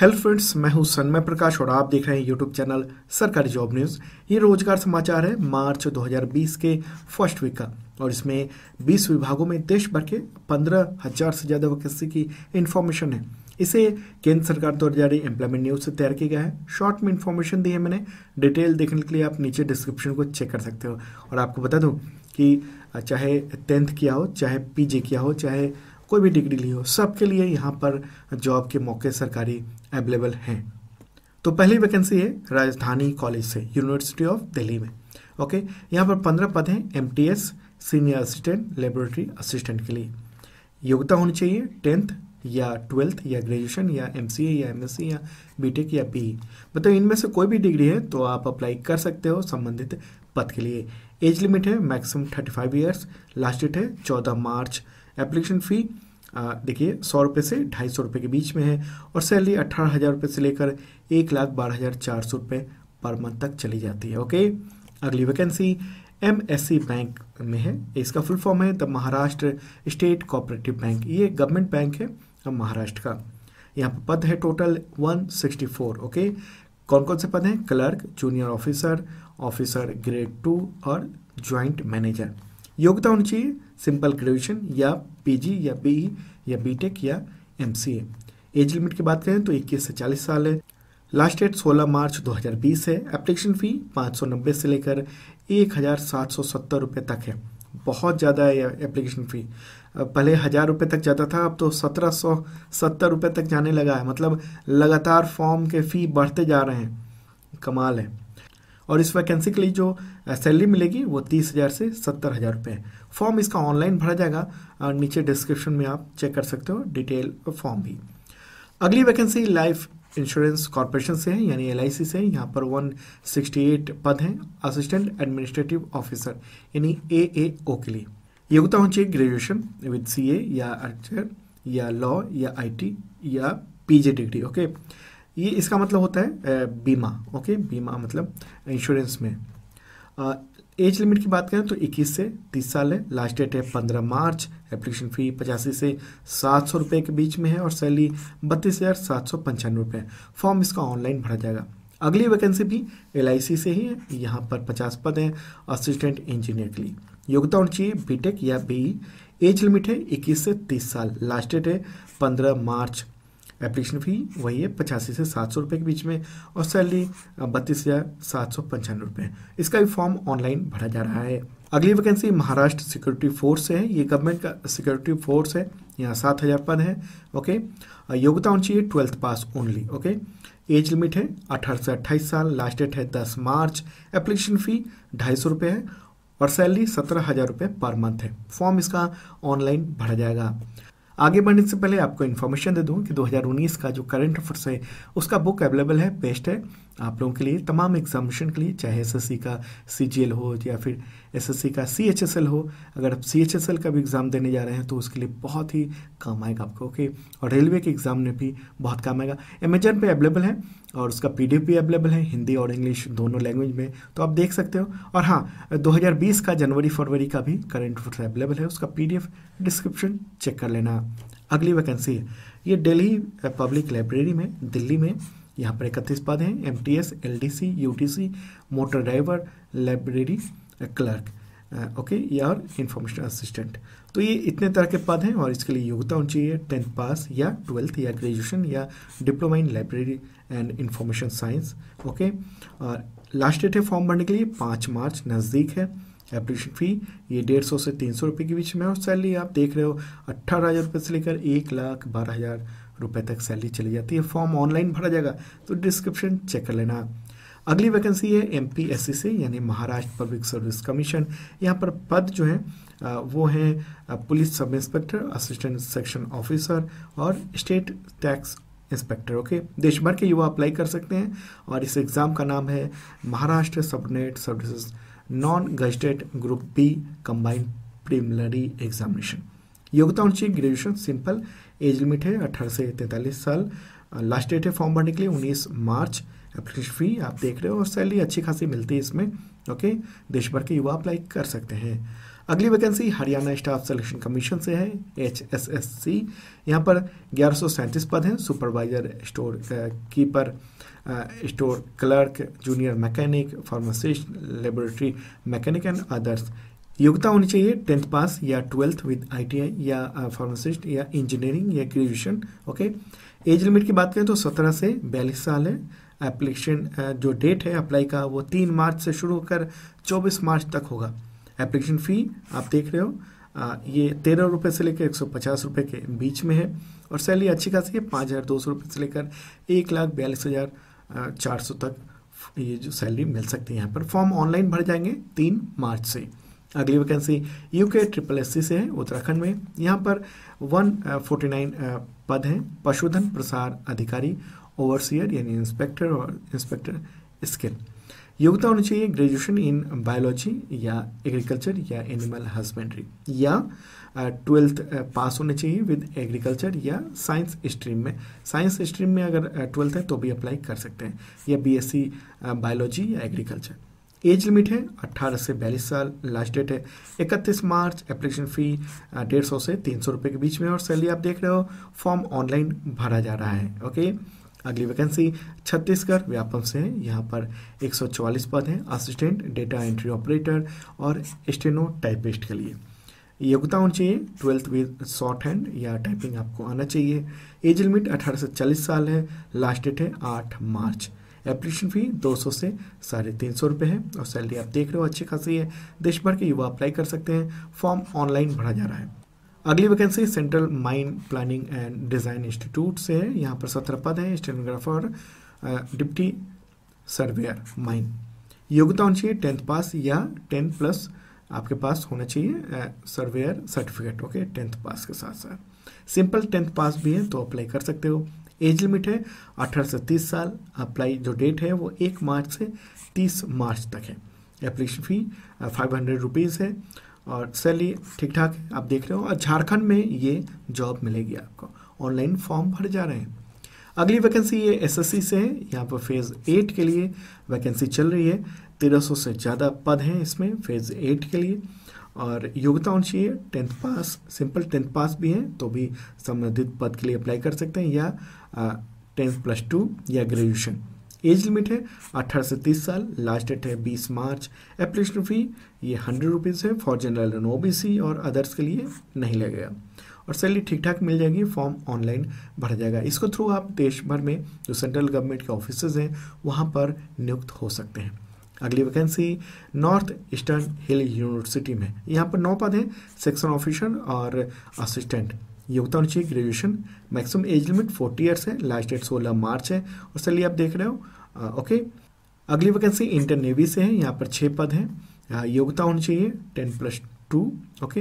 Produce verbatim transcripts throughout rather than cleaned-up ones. Hello friends, मैं हूं सन्मय प्रकाश और आप देख रहे हैं यूट्यूब चैनल सरकारी जॉब न्यूज़। ये रोजगार समाचार है मार्च दो हज़ार बीस के फर्स्ट वीक का और इसमें बीस विभागों में देश भर के पंद्रह हज़ार से ज़्यादा वैकेंसी की इन्फॉर्मेशन है। इसे केंद्र सरकार द्वारा जारी एम्प्लॉयमेंट न्यूज़ से तैयार किया गया है। शॉर्ट में इन्फॉर्मेशन दी है मैंने। डिटेल देखने के लिए आप नीचे डिस्क्रिप्शन को चेक कर सकते हो। और आपको बता दूँ कि चाहे टेंथ किया हो, चाहे पी जी किया हो, चाहे कोई भी डिग्री ली हो, सबके लिए यहाँ पर जॉब के मौके सरकारी अवेलेबल हैं। तो पहली वैकेंसी है राजधानी कॉलेज से, यूनिवर्सिटी ऑफ दिल्ली में। ओके, यहाँ पर पंद्रह पद हैं MTS, senior assistant, laboratory assistant के लिए। योग्यता होनी चाहिए टेंथ या ट्वेल्थ या ग्रेजुएशन या एमसीए या एमएससी या बीटेक या बीई। मतलब इनमें से कोई भी डिग्री है तो आप अप्लाई कर सकते हो संबंधित पद के लिए। एज लिमिट है maximum thirty five years. Last date है चौदह मार्च। एप्लीकेशन फ़ी देखिए सौ रुपये से ढाई सौ रुपये के बीच में है और सैलरी अट्ठारह हज़ार रुपये से लेकर एक लाख बारह हज़ार चार सौ रुपये पर मंथ तक चली जाती है। ओके, अगली वैकेंसी एमएससी बैंक में है। इसका फुल फॉर्म है the Maharashtra state cooperative bank. ये गवर्नमेंट बैंक है महाराष्ट्र का। यहाँ पर पद है total one sixty four. Okay, कौन कौन से पद हैं? Clerk, junior officer, officer grade two और ज्वाइंट मैनेजर। योग्यता होनी चाहिए सिंपल ग्रेजुएशन या पीजी या बीई या बीटेक या एमसीए। एज लिमिट की बात करें तो इक्कीस से चालीस साल है। लास्ट डेट सोलह मार्च दो हज़ार बीस है। एप्लीकेशन फ़ी पाँच सौ नब्बे से लेकर एक हज़ार सात सौ सत्तर रुपये तक है। बहुत ज़्यादा है एप्लीकेशन फ़ी। पहले हज़ार रुपये तक जाता था, अब तो सत्रह सौ सत्तर रुपये तक जाने लगा है। मतलब लगातार फॉर्म के फ़ी बढ़ते जा रहे हैं, कमाल है। और इस वैकेंसी के लिए जो सैलरी मिलेगी वो तीस हज़ार से सत्तर हज़ार रुपये। फॉर्म इसका ऑनलाइन भरा जाएगा और नीचे डिस्क्रिप्शन में आप चेक कर सकते हो डिटेल फॉर्म भी। अगली वैकेंसी लाइफ इंश्योरेंस कॉर्पोरेशन से है, यानी एल आई सी से है। यहाँ पर एक सौ अड़सठ पद हैं असिस्टेंट एडमिनिस्ट्रेटिव ऑफिसर यानी ए ए ओ के लिए। योग्यता होनी चाहिए ग्रेजुएशन विद सी ए या आर्चर या लॉ या आई टी या पी जी डिग्री। ओके, ये इसका मतलब होता है बीमा। ओके, बीमा मतलब इंश्योरेंस में। एज लिमिट की बात करें तो इक्कीस से तीस साल है। लास्ट डेट है पंद्रह मार्च। एप्लीकेशन फ़ी पचासी से सात सौ रुपये के बीच में है और सैलरी बत्तीस हज़ार सात सौ पंचानवे रुपये। फॉर्म इसका ऑनलाइन भरा जाएगा। अगली वैकेंसी भी एल आई सी से ही है। यहाँ पर पचास पद हैं असिस्टेंट इंजीनियर के लिए। योग्यता होनी चाहिए बीटेक या बीई। एज लिमिट है इक्कीस से तीस साल। लास्ट डेट है पंद्रह मार्च। एप्लीकेशन फ़ी वही है पचासी से सात सौ रुपये के बीच में और सैलरी बत्तीस हज़ार सात सौ पंचानवे रुपये। इसका भी फॉर्म ऑनलाइन भरा जा रहा है। अगली वैकेंसी महाराष्ट्र सिक्योरिटी फोर्स से है। ये गवर्नमेंट का सिक्योरिटी फोर्स है। यहाँ सात हज़ार पद है। ओके, योग्यता होनी चाहिए twelfth pass only. Okay, age limit है अठारह से अट्ठाईस साल। लास्ट डेट है दस मार्च। एप्लीकेशन फ़ी ढाई सौ रुपये है और सैलरी सत्रह हज़ार रुपये पर मंथ है। फॉर्म इसका ऑनलाइन भरा जाएगा। आगे बढ़ने से पहले आपको इन्फॉर्मेशन दे दूं कि दो हज़ार उन्नीस का जो करंट अफेयर्स है उसका बुक अवेलेबल है, बेस्ट है आप लोगों के लिए, तमाम एग्जामिनेशन के लिए, चाहे एसएससी का सीजीएल हो या फिर एसएससी का सीएचएसएल हो। अगर आप सीएचएसएल का भी एग्ज़ाम देने जा रहे हैं तो उसके लिए बहुत ही काम आएगा आपको। ओके, और रेलवे के एग्ज़ाम में भी बहुत काम आएगा। अमेजन पे अवेलेबल है और उसका पीडीएफ भी अवेलेबल है हिंदी और इंग्लिश दोनों लैंग्वेज में, तो आप देख सकते हो। और हाँ, दो हज़ार बीस का जनवरी फरवरी का भी करंट अफेयर्स अवेलेबल है, उसका पीडीएफ डिस्क्रिप्शन चेक कर लेना। अगली वैकेंसी है ये डेली पब्लिक लाइब्रेरी में, दिल्ली में। यहाँ पर इकतीस पद हैं MTS, LDC, UTC, motor driver, library clerk. Okay, या और इंफॉर्मेशन असिस्टेंट। तो ये इतने तरह के पद हैं और इसके लिए योग्यता होनी चाहिए टेंथ पास या ट्वेल्थ या ग्रेजुएशन या diploma in library and information science. Okay, और लास्ट डेट है फॉर्म भरने के लिए पाँच मार्च नज़दीक है। एप्लीकेशन फ़ी ये डेढ़ सौ से तीन सौ रुपये के बीच में और सैलरी आप देख रहे हो अट्ठारह हज़ार रुपये से लेकर एक लाख बारह हज़ार रुपये तक सैलरी चली जाती है। फॉर्म ऑनलाइन भरा जाएगा तो डिस्क्रिप्शन चेक कर लेना। अगली वैकेंसी है एम पी एस सी से, यानी महाराष्ट्र पब्लिक सर्विस कमीशन। यहाँ पर पद जो हैं वो हैं police sub inspector, assistant section officer और स्टेट टैक्स इंस्पेक्टर। ओके, देश भर के युवा अप्लाई कर सकते हैं और इस एग्ज़ाम का नाम है Maharashtra subordinate services non gazetted group B combined preliminary examination. योग्यता होनी चाहिए ग्रेजुएशन सिंपल। एज लिमिट है अठारह से तैंतालीस साल। लास्ट डेट है फॉर्म भरने के लिए उन्नीस मार्च। एप्लीकेशन फ़ी आप देख रहे हो और सैलरी अच्छी खासी मिलती है इसमें। ओके, देश भर के युवा अप्लाई कर सकते हैं। अगली vacancy Haryana staff selection commission से है, एच एस एस सी। यहाँ पर ग्यारह सौ सैंतीस पद हैं, supervisor, store keeper, store clerk, junior mechanic, pharmacist, laboratory mechanic and others. योग्यता होनी चाहिए टेंथ पास या twelfth with I T I या फार्मासिस्ट या इंजीनियरिंग या ग्रेजुएशन। ओके, एज लिमिट की बात करें तो सत्रह से बयालीस साल है। एप्लीकेशन जो डेट है अप्लाई का वो तीन मार्च से शुरू होकर चौबीस मार्च तक होगा। एप्लीकेशन फ़ी आप देख रहे हो आ, ये तेरह रुपये से लेकर एक सौ पचास रुपये के बीच में है और सैलरी अच्छी खासी है, पाँच हज़ार दो सौ रुपये से लेकर एक लाख बयालीस हज़ार चार सौ तक ये जो सैलरी मिल सकती है। यहाँ पर फॉर्म ऑनलाइन भर जाएंगे तीन मार्च से। अगली vacancy UK triple S C से है, उत्तराखंड में। यहाँ पर एक सौ उनचास पद हैं, पशुधन प्रसार अधिकारी, ओवरसीयर यानी इंस्पेक्टर और इंस्पेक्टर स्किल। योग्यता होनी चाहिए ग्रेजुएशन इन बायोलॉजी या एग्रीकल्चर या एनिमल हस्बेंड्री या ट्वेल्थ पास होने चाहिए विद एग्रीकल्चर या साइंस स्ट्रीम में। साइंस स्ट्रीम में अगर ट्वेल्थ है तो भी अप्लाई कर सकते हैं, या बीएससी बायोलॉजी या एग्रीकल्चर। एज लिमिट है अट्ठारह से बयालीस साल, लास्ट डेट है इकतीस मार्च, एप्लीकेशन फ़ी डेढ़ सौ से तीन सौ रुपये के बीच में और सैलरी आप देख रहे हो। फॉर्म ऑनलाइन भरा जा रहा है। ओके, अगली वैकेंसी छत्तीसगढ़ व्यापम से है। यहाँ पर एक सौ चौवालीस पद हैं, असिस्टेंट, डेटा एंट्री ऑपरेटर और स्टेनो टाइपिस्ट के लिए। योग्यता होनी चाहिए ट्वेल्थ विद शॉर्ट हैंड या टाइपिंग आपको आना चाहिए। एज लिमिट अठारह से चालीस साल है, लास्ट डेट है आठ मार्च। एप्लीकेशन फ़ी दो सौ से साढ़े तीन सौ रुपये है और सैलरी आप देख रहे हो अच्छी खासी है। देश भर के युवा अप्लाई कर सकते हैं, फॉर्म ऑनलाइन भरा जा रहा है। अगली vacancy central mine planning and design institute से है। यहाँ पर सत्रह पद हैं, स्टेनोग्राफर, डिप्टी सर्वेयर माइन। योग्यता होनी चाहिए टेंथ पास या टेन प्लस आपके पास होना चाहिए surveyor certificate. Okay, tenth pass के साथ साथ सिंपल टेंथ पास भी है तो अप्लाई कर सकते हो। एज लिमिट है अठारह से तीस साल, अप्लाई जो डेट है वो एक मार्च से तीस मार्च तक है। Application fee five hundred rupees है और सैलरी ठीक ठाक आप देख रहे हो और झारखंड में ये जॉब मिलेगी आपको। ऑनलाइन फॉर्म भर जा रहे हैं। अगली वैकेंसी ये एसएससी से है। यहाँ पर फेज़ एट के लिए वैकेंसी चल रही है, तेरह सौ से ज़्यादा पद हैं इसमें फेज़ एट के लिए और योग्यता होनी चाहिए tenth pass, simple tenth pass भी हैं तो भी संबंधित पद के लिए अप्लाई कर सकते हैं, या टेंथ प्लस टू या ग्रेजुएशन। एज लिमिट है अट्ठारह से तीस साल, लास्ट डेट है बीस मार्च। एप्लीकेशन फ़ी ये हंड्रेड रुपीज़ है फॉर जनरल एंड ओबीसी और अदर्स के लिए नहीं लगेगा और सैलरी ठीक ठाक मिल जाएगी। फॉर्म ऑनलाइन भरा जाएगा। इसको थ्रू आप देश भर में जो सेंट्रल गवर्नमेंट के ऑफिसेज हैं वहाँ पर नियुक्त हो सकते हैं। अगली vacancy north eastern hill university में। यहाँ पर नौ पद हैं, सेक्शन ऑफिसर और असिस्टेंट। योग्यता होनी चाहिए graduation, maximum age limit forty years है, लास्ट डेट सोलह मार्च है और सैलरी आप देख रहे हो। आ, ओके, अगली वैकेंसी इंटर नेवी से है। यहाँ पर छः पद हैं, योग्यता होनी चाहिए ten plus two. Okay,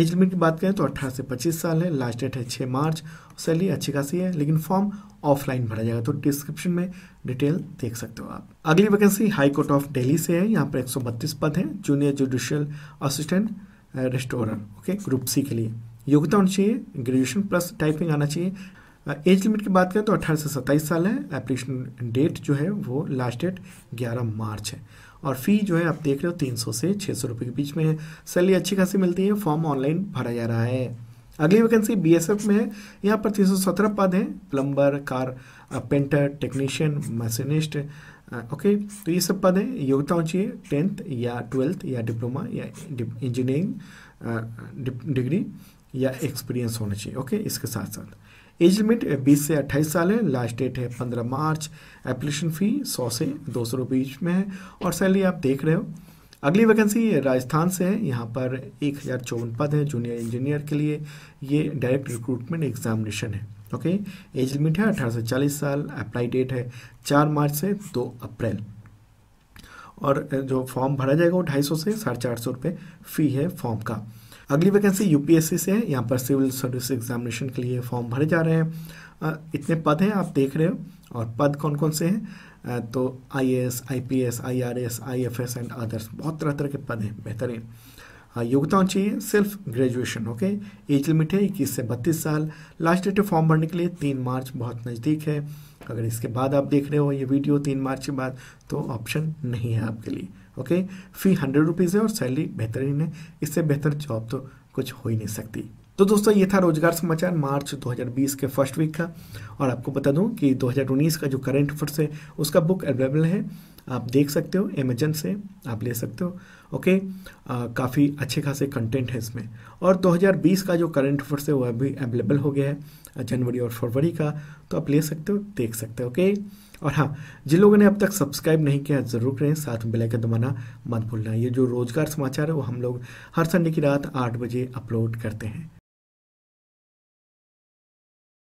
age limit की बात करें तो अट्ठारह से पच्चीस साल है, लास्ट डेट है छः मार्च, सैलरी अच्छी खासी है लेकिन फॉर्म ऑफलाइन भरा जाएगा तो डिस्क्रिप्शन में डिटेल देख सकते हो आप। अगली vacancy high court of Delhi से है। यहाँ पर एक सौ बत्तीस पद हैं, junior judicial assistant restorer. Okay, group C के लिए योग्यता होनी चाहिए ग्रेजुएशन प्लस टाइपिंग आना चाहिए। एज लिमिट की बात करें तो अट्ठारह से सत्ताईस साल है, एप्लीकेशन डेट जो है वो लास्ट डेट ग्यारह मार्च है और फ़ी जो है आप देख रहे हो तीन सौ से छः सौ रुपये के बीच में है। सैलरी अच्छी खासी मिलती है, फॉर्म ऑनलाइन भरा जा रहा है। अगली वैकेंसी बीएसएफ में है। यहाँ पर तीन सौ सत्रह पद हैं, plumber, car painter, technician, machinist. Okay, तो ये सब पद हैं। योग्यता होनी चाहिए टेंथ या ट्वेल्थ या डिप्लोमा या इंजीनियरिंग डिग्री या एक्सपीरियंस होना चाहिए। ओके, इसके साथ साथ एज लिमिट बीस से अट्ठाईस साल है, लास्ट डेट है पंद्रह मार्च। एप्लीकेशन फ़ी सौ से दो सौ रुपये बीच में है और सैलरी आप देख रहे हो। अगली वैकेंसी राजस्थान से है। यहाँ पर एक हज़ार चौवन पद है, जूनियर इंजीनियर के लिए। ये डायरेक्ट रिक्रूटमेंट एग्जामिनेशन है। ओके, एज लिमिट है अठारह से चालीस साल, अप्लाई डेट है चार मार्च से दो अप्रैल और जो फॉर्म भरा जाएगा वो ढाई सौ से साढ़े चार सौ रुपये फ़ी है फॉर्म का। अगली वैकेंसी यूपीएससी से है। यहाँ पर सिविल सर्विस एग्जामिनेशन के लिए फॉर्म भरे जा रहे हैं। इतने पद हैं आप देख रहे हो और पद कौन कौन से हैं तो IAS, IPS, IRS, IFS and others, बहुत तरह तरह के पद हैं। बेहतरीन योग्यता होनी चाहिए सिर्फ ग्रेजुएशन। ओके, एज लिमिट है इक्कीस से बत्तीस साल, लास्ट डेट फॉर्म भरने के लिए तीन मार्च बहुत नज़दीक है। अगर इसके बाद आप देख रहे हो ये वीडियो तीन मार्च के बाद तो ऑप्शन नहीं है आपके लिए। ओके, फी हंड्रेड रुपीज़ है और सैलरी बेहतरीन है, इससे बेहतर जॉब तो कुछ हो ही नहीं सकती। तो दोस्तों ये था रोजगार समाचार मार्च दो हज़ार बीस के फर्स्ट वीक का। और आपको बता दूं कि दो हज़ार उन्नीस का जो करंट अफेयर्स है उसका बुक अवेलेबल है, आप देख सकते हो, अमेजन से आप ले सकते हो। ओके, काफ़ी अच्छे खासे कंटेंट है इसमें। और दो हज़ार बीस का जो करंट अफेयर्स है वह भी अवेलेबल हो गया है जनवरी और फरवरी का, तो आप ले सकते हो, देख सकते हो। ओके, और हाँ, जिन लोगों ने अब तक सब्सक्राइब नहीं किया जरूर करें, साथ में बेल आइकन दबाना मत भूलना। ये जो रोजगार समाचार है वो हम लोग हर संडे की रात आठ बजे अपलोड करते हैं।